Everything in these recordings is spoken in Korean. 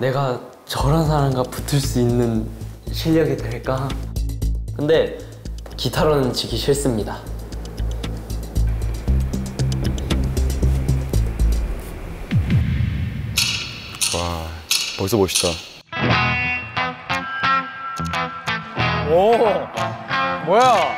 내가 저런 사람과 붙을 수 있는 실력이 될까? 근데 기타로는 지기 싫습니다. 와, 벌써 멋있다. 오, 뭐야?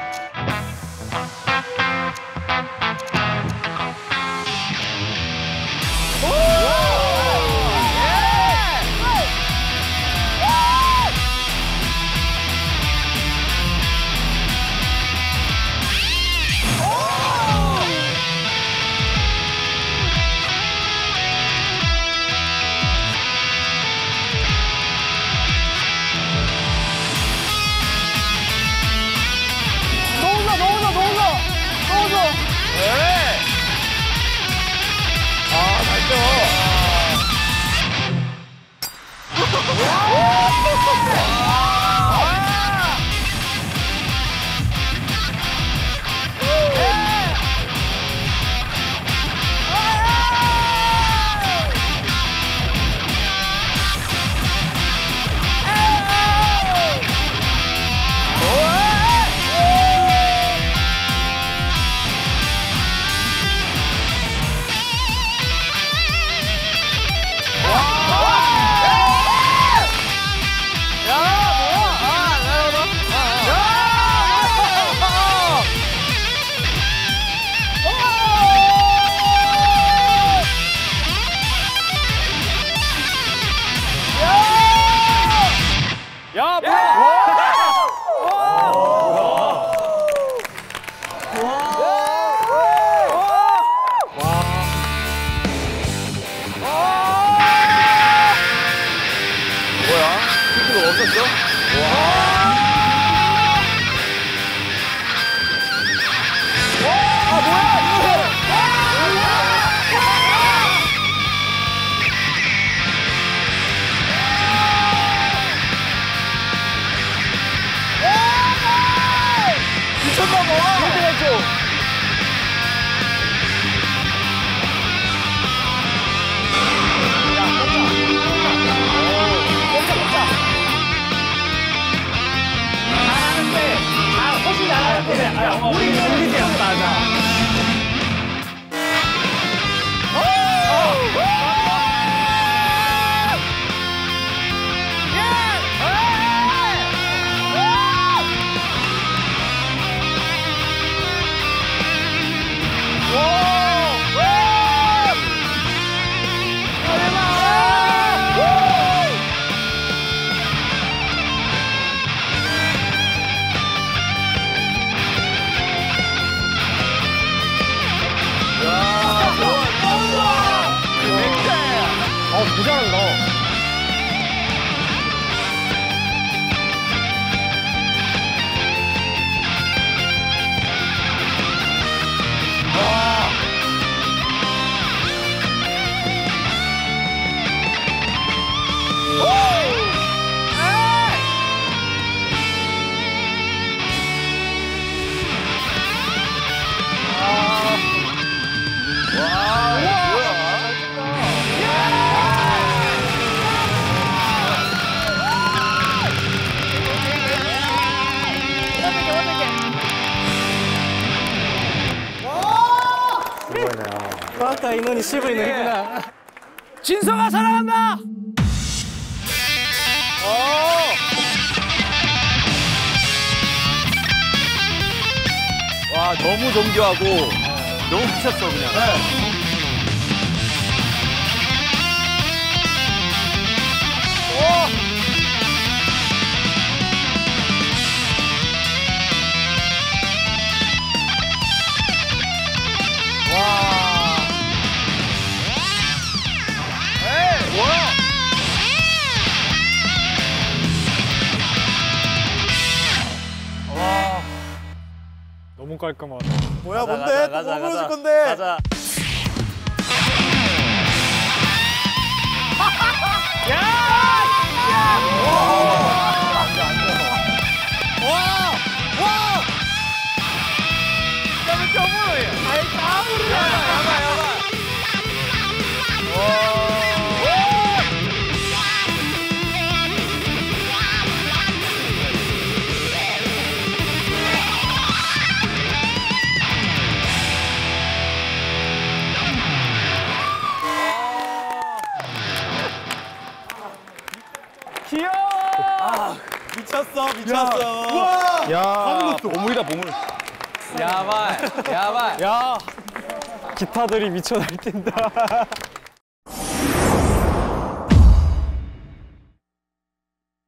아까 인원이 10을 넣었구나. 진서가 사랑한다! 와, 너무 정교하고 너무 미쳤어, 그냥. 네. 너무 깔끔하다. 뭐야, 가자, 뭔데? 가자, 또 뭐 보여줄 건데? 가자. 야! 야! 와! 와! 야, 겨울이야. 아이, 겨울이야. 야바, 야바. 와! 귀여워. 아, 미쳤어. 와. 야. 하는 것도 오물이다 보물. 야발. 야. 기타들이 미쳐 날뛴다.